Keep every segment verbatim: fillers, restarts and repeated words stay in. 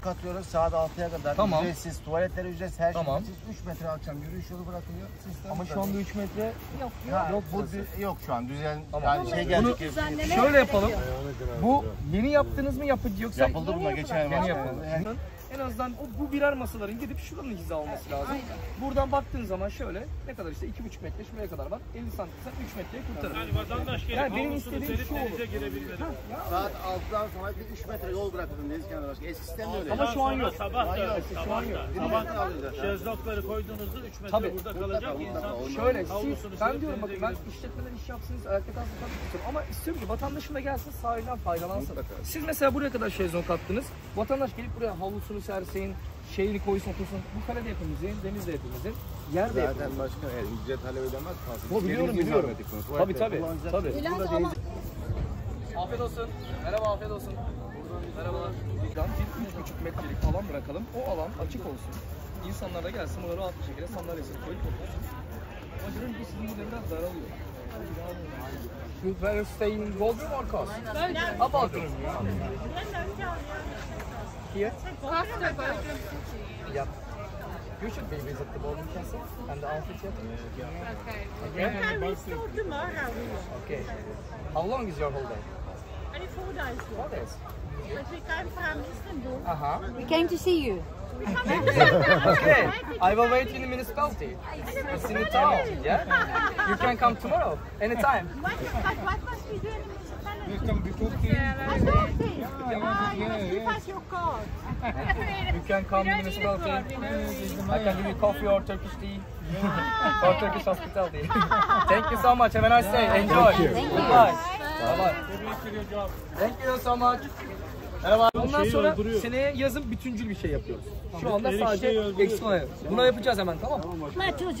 katıyoruz. Saat altıya kadar tamam. Ücretsiz, tuvaletler ücretsiz, her tamam. şey ücretsiz. üç metre akşam yürüyüş yolu bırakılıyor. Sistem ama şu anda üç metre yok. Yok, ya, yok, bu bir, yok şu an düzen tamam. yani şey geldi. Şöyle yapalım. Bu yeni yaptınız mı yapıcı yoksa? Yapıldı buna geçen yeni yapıldı. Yani. En azından o, bu birer masaların gidip şuranın hiza olması lazım. Aynen. Buradan baktığın zaman şöyle ne kadar işte iki buçuk metre şuraya kadar var. elli santimse üç metreye kurtarır. Yani vatandaş gelip yani benim istediğim şu olur. Saat altıdan sonra bir üç metre yol bırakılır deniz kenarı başka. Eski sistem öyle. Ama şu an yok. Sabah da yok. Sabah da. Şezlongları koyduğunuzda üç metre tabii. burada kalacak tabii. insan. Tabii. Şöyle siz, ben diyorum bakın ben işletmeden iş yapsınız ayakta kalsın istiyorum. Ama istiyorum ki vatandaşım da gelsin sahilden faydalansın. Siz mesela buraya kadar şezlong attınız. Vatandaş gelip buraya havlusunu serseyin, şehri koysun otursun. Bu kale de yapımızın, deniz de yapımızın, yer de yapımızın. Zaten başka yani, ücret talep edemez. O biliyorum biliyorum. Tabii tabii. tabii. Afiyet olsun. Merhaba, afiyet olsun. Merhabalar. bir buçuk metrelik alan bırakalım. O alan açık olsun. İnsanlar da gelsin, onları rahat bir şekilde sandalyesi koyup otursun. Ama görün bu sizin de biraz daralıyor. You better stay in Bodrum or Kos? About Bodrum. Here? After Bodrum City. Yep. You should be visit the Bodrum Castle and the amphitheater. Okay. Okay. Can we start tomorrow? Okay. How long is your holiday? Only four days. Four days. But we come from Istanbul. Uh huh. We came to see you. Okay, I will wait in the municipality. It's in the town, yeah? You can come tomorrow, anytime. What, what must we do in the municipality? You come before ten. Ah, you must give us your card. You can come to the municipality. I can give you coffee or Turkish tea. Or Turkish hospitality. Thank you so much, have a nice day, enjoy. Thank you. Bye-bye. Thank you so much. Merhaba. Ondan sonra öldürüyor. Seneye yazın bütüncül bir şey yapıyoruz. Şu anda sadece ekstra. Buna yapacağız hemen, tamam mı?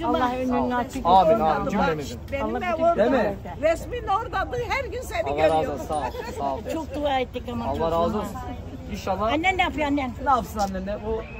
Allah önünü açık. Amin amin cümlemizin. Benim de orada. Resmin oradadır. Her gün seni Allah görüyorum. Allah razı olsun. Sağ ol. Sağ ol. Çok dua ettik ama. Allah razı olsun. İnşallah. Annen ne yapıyor annen? Ne yapsın annen de? O